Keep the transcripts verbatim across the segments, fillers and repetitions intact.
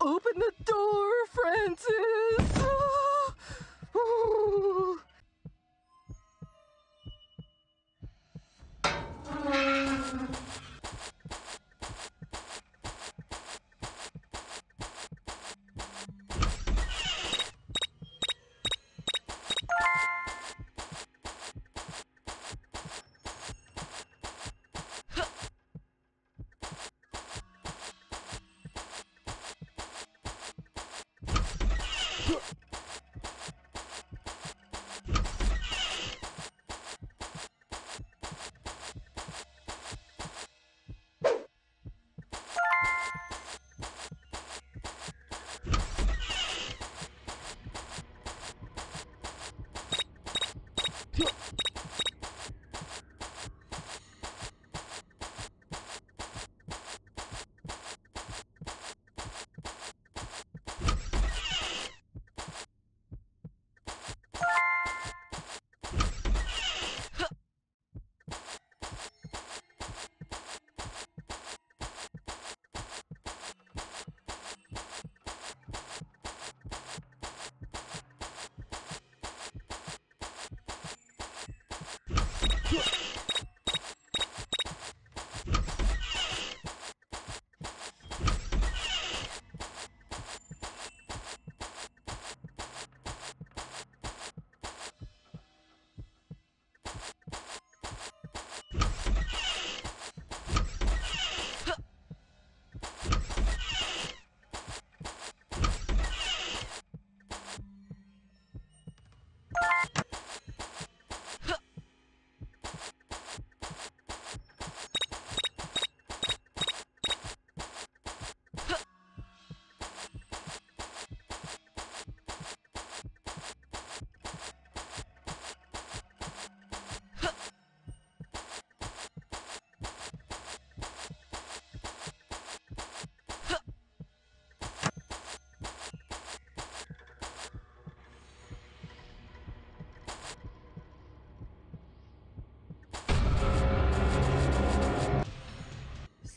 open the door, Francis. Oh.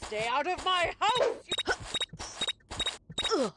Stay out of my house! Ugh.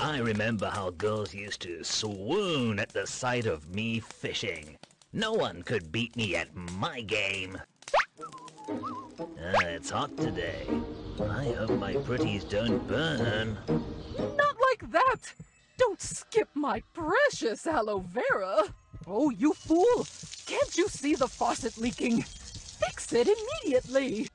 I remember how girls used to swoon at the sight of me fishing. No one could beat me at my game. Ah, it's hot today. I hope my pretties don't burn. Not like that! Don't skip my precious aloe vera! Oh, you fool! Can't you see the faucet leaking? fix it immediately!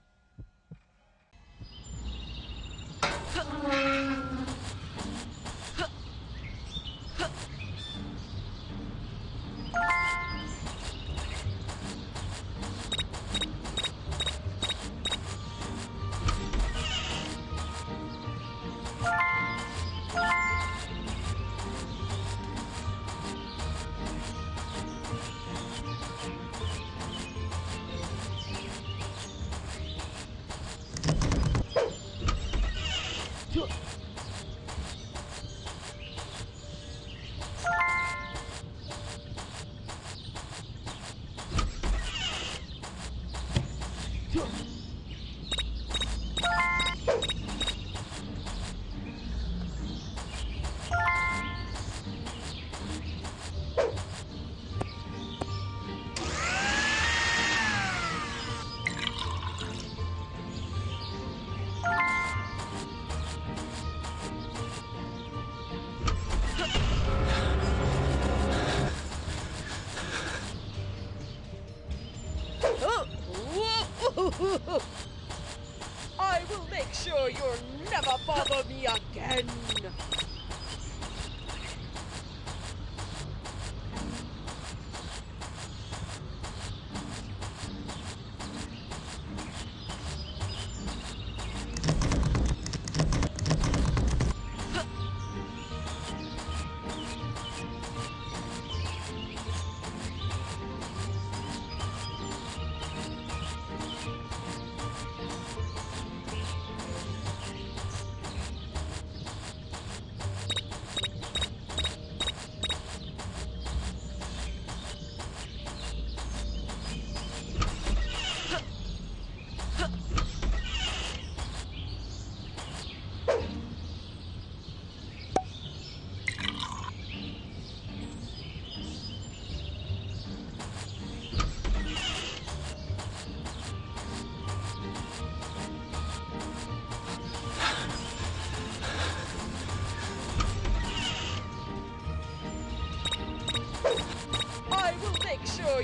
I will make sure you'll never bother me again!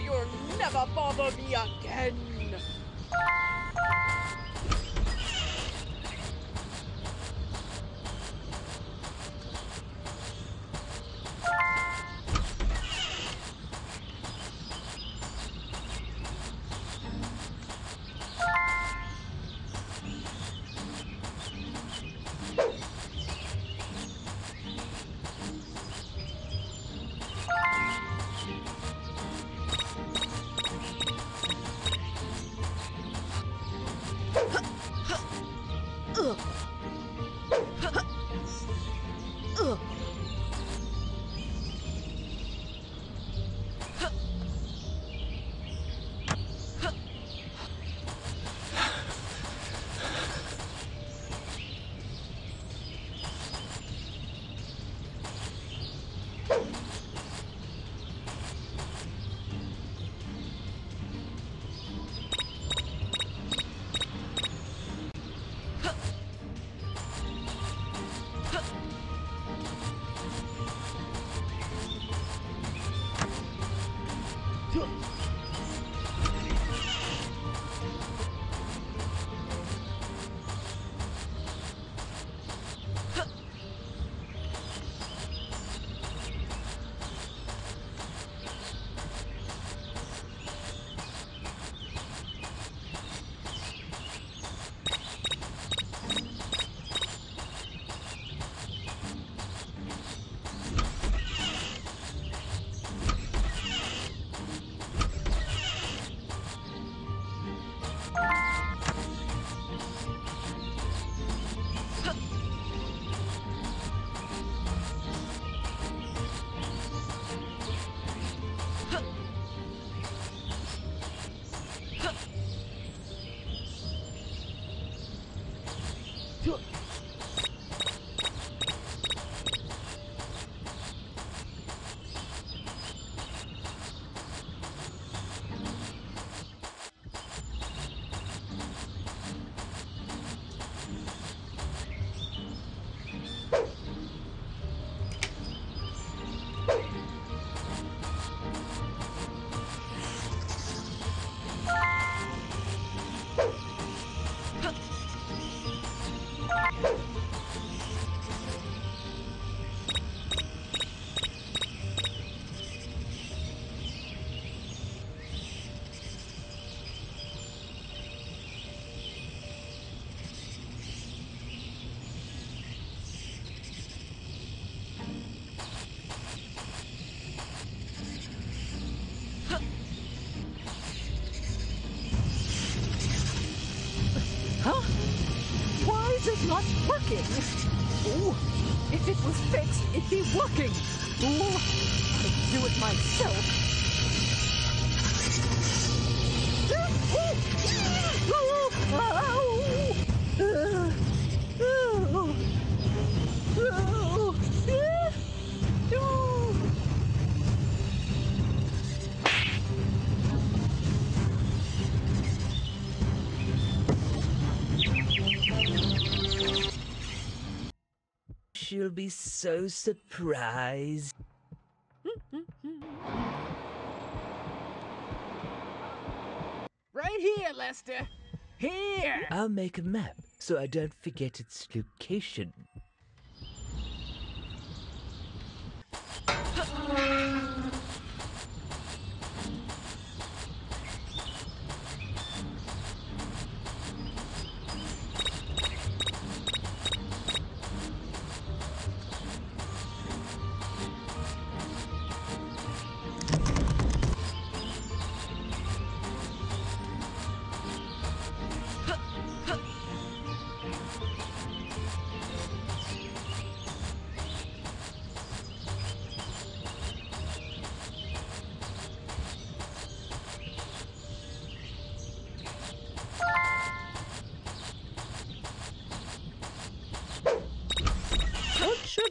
You'll never bother me again! Huh? Why is it not working? Ooh, if it was fixed, it'd be working. Ooh, I'd do it myself. She'll be so surprised. Right here, Lester. Here! I'll make a map so I don't forget its location.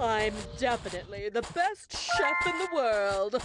I'm definitely the best chef in the world.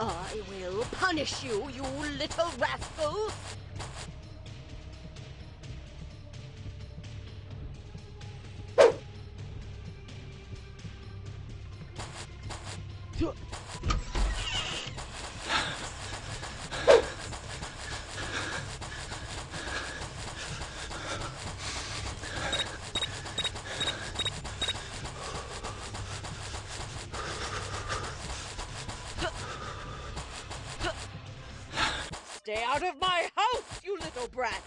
I will punish you, you little rascals! Stay out of my house, you little brat!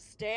Stay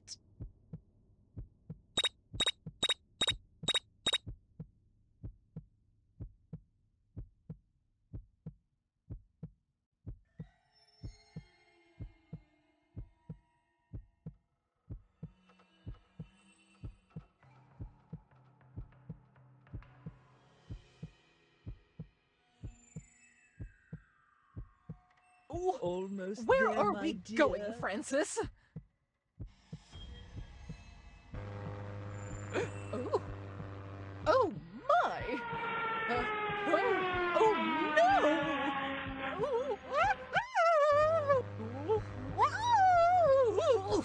Almost Where there, are we dear. going, Francis? Oh. Oh my! Uh, oh, oh no! Oh, ah, ah. Oh, oh, oh.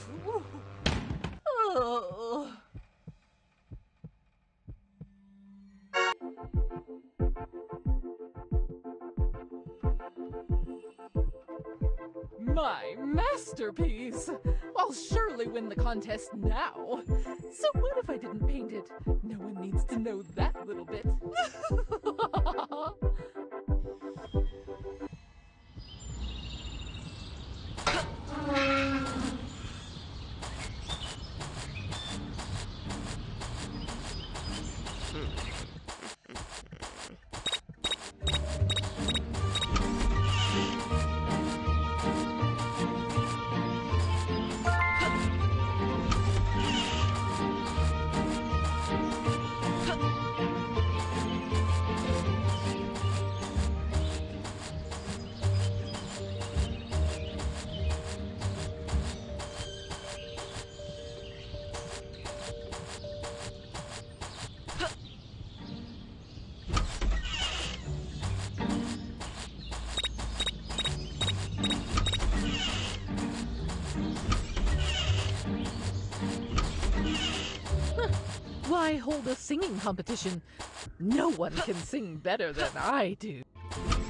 My masterpiece! I'll surely win the contest now. So what if I didn't paint it? No one needs to know that little bit. Why hold a singing competition? No one can sing better than I do. Huh.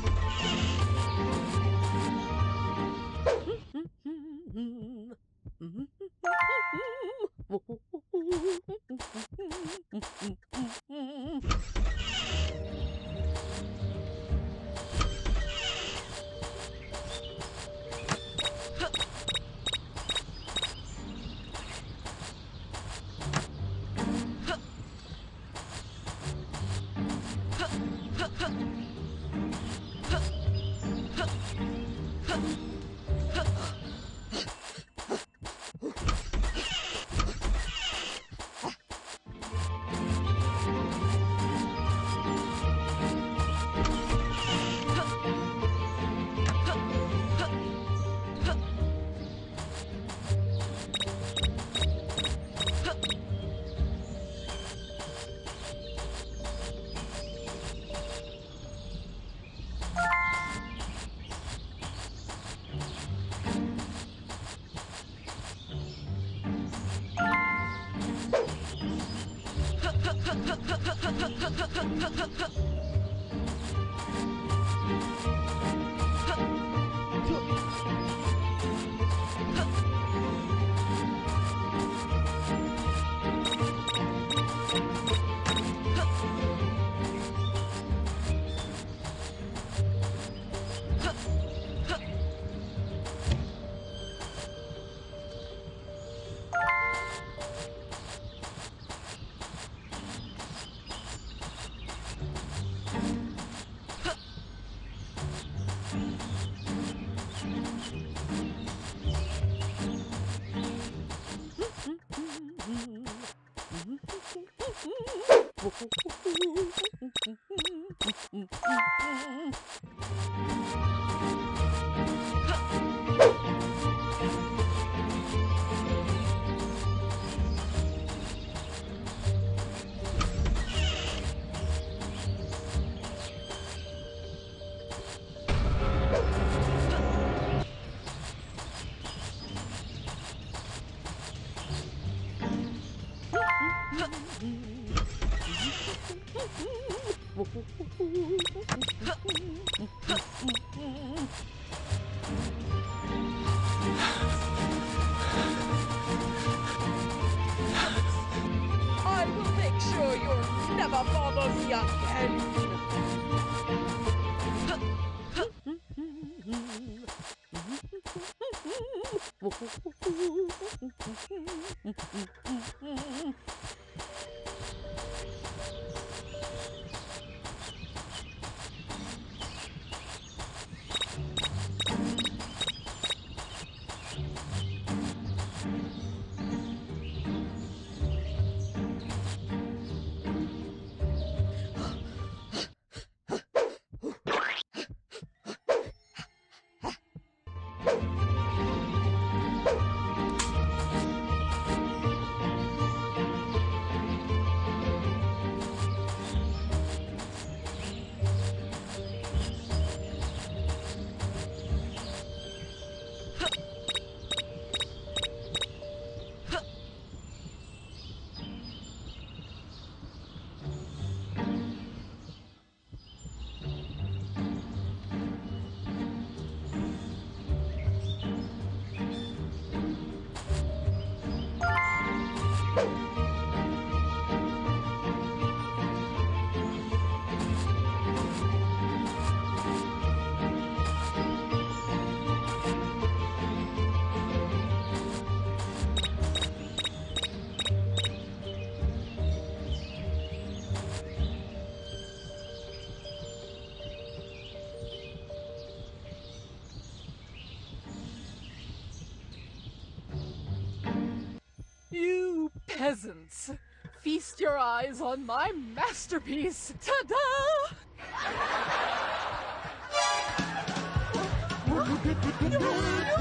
Peasants, feast your eyes on my masterpiece! Ta-da!